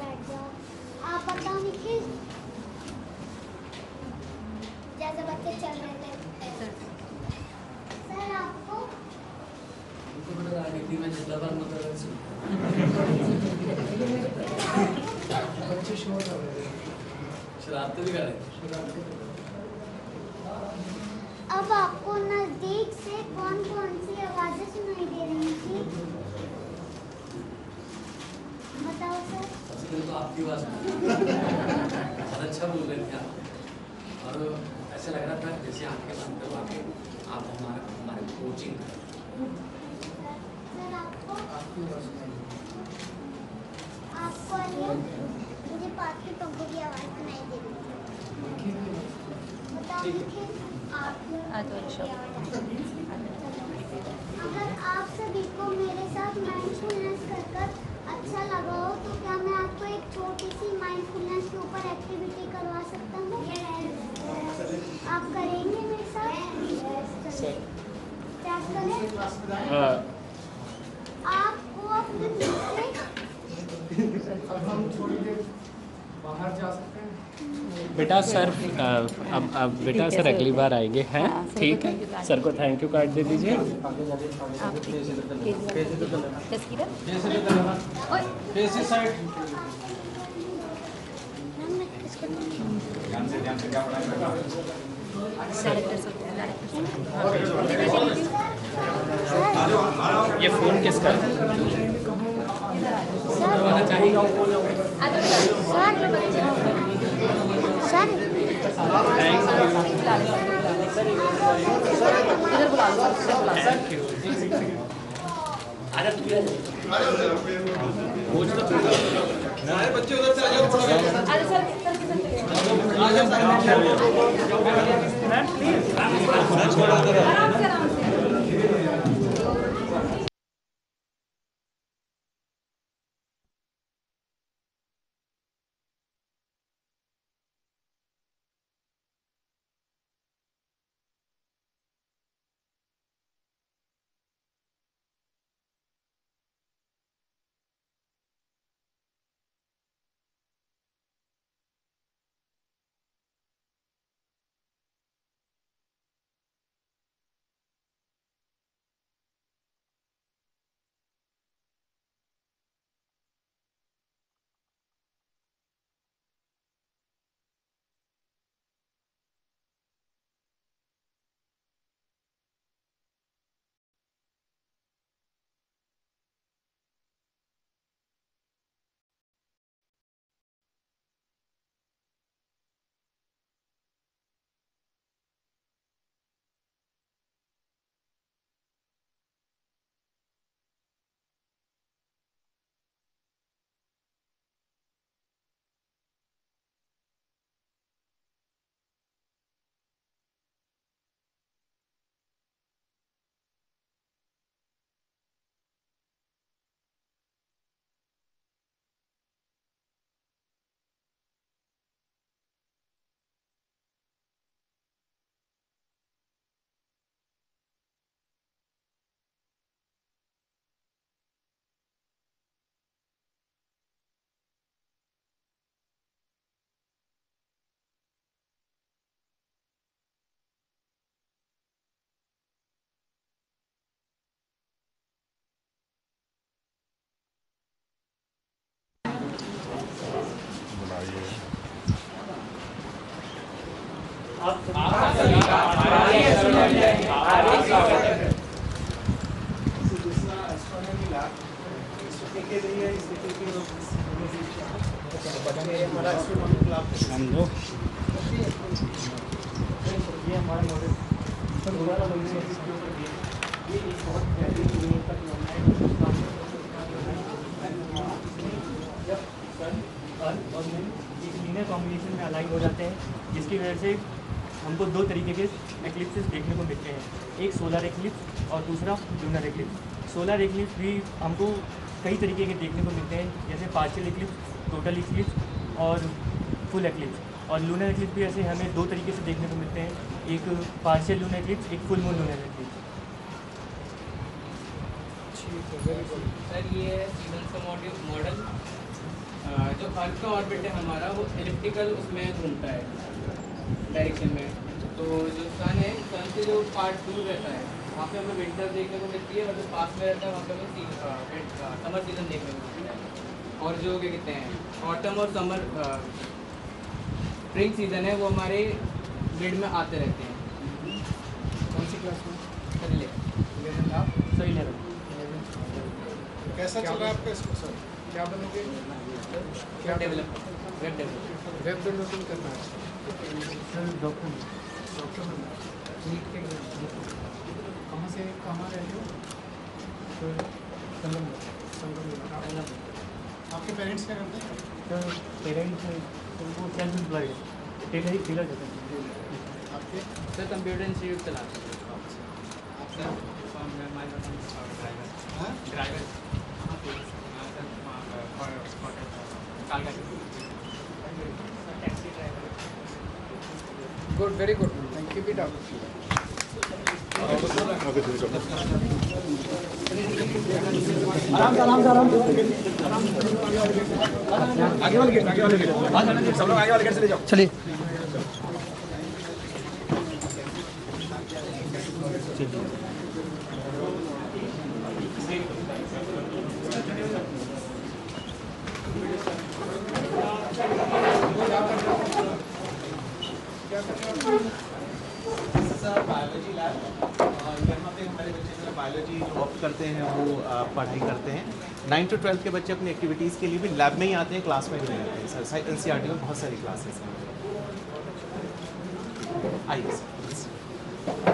बैठ जाओ। आप बताओ निखिल, जैसे बच्चे चल रहे थे सर आपको बच्चे शोर कर रहे थे, शराब तो भी कर रहे थे। अब आपको नजदीक से कौन कौन सी आवाजें सुनाई दे रही थी बताओ सर। सबसे पहले तो आपकी आवाज बहुत अच्छा बोल रहे थे आप, और ऐसा लग रहा था जैसे आपके अंदर आके आप हमारे कोचिंग सर आपको मुझे पाँच के पंखों की आवाज सुनाई दे रही थी। अगर आप सभी को मेरे साथ माइंडफुलनेस कर अच्छा लगा हो तो क्या मैं आपको एक छोटी सी माइंडफुलनेस के ऊपर एक्टिविटी करवा सकता हूँ? आप करेंगे मेरे साथ? आपको अपने दूसरे बाहर जा सकते हैं बेटा। सर अब बेटा सर अगली बार आएंगे हैं, ठीक है। सर को थैंक यू कार्ड दे दीजिए। ये फ़ोन किसका सर? कॉम्बिनेशन में अलाइन हो जाते हैं, जिसकी वजह से हमको दो तरीके के एक्लिप्सेस देखने को मिलते हैं, एक सोलर एक्लिप्स और दूसरा लूनर एक्लिप्स। सोलर एक्लिप्स भी हमको कई तरीके के देखने को मिलते हैं, जैसे पार्शियल एक्लिप्स, टोटल एक्लिप्स और फुल एक्लिप्स। और लूनर एक्लिप्स भी ऐसे हमें दो तरीके से देखने को मिलते हैं, एक पार्शियल लूनर एक्लिप्स, एक फुल मून लूनर एक्लिप्स। ठीक है, वेरी गुड सर। ये मॉडल जो अर्थ का ऑर्बिट है हमारा वो एलिप्टिकल उसमें घूमता है डायरेक्शन में, तो जो सन है सन से जो पार्ट दूर रहता है वहाँ पे हमें विंटर देखने को मिलती है, और जो पास में रहता है वहाँ पे हमें समर सीजन देखने को मिलती है। और जो क्या कहते हैं ऑटम और समर स्प्रिंग सीजन है वो हमारे मिड में आते रहते हैं। कौन सी क्लास में सही कैसा चल रहा है आपका? सर क्या बनोगे? क्या वेब डेवलपिंग करना है सर। डॉक्टर कहाँ से कहाँ रह रहे हो? संगम। आपके पेरेंट्स क्या करते हैं? सर पेरेंट्स वो सेल्फ एम्प्लॉयड टेलर ही टेलर करते हैं। आपके सर कंप्यूटर इंस्टीट्यूट चलाते हैं आप sir? Driver good, very good, thank you भी डॉक्टर। चलिए बायोलॉजी लैब, यहाँ पे हमारे बच्चे जो बायोलॉजी जो ऑप्ट करते हैं वो पढ़ाई करते हैं। 9 to 12 के बच्चे अपनी एक्टिविटीज़ के लिए भी लैब में ही आते हैं, क्लास में भी नहीं आते हैं। सर साइंस एनसीईआरटी में बहुत सारी क्लासेस हैं। आइए सर।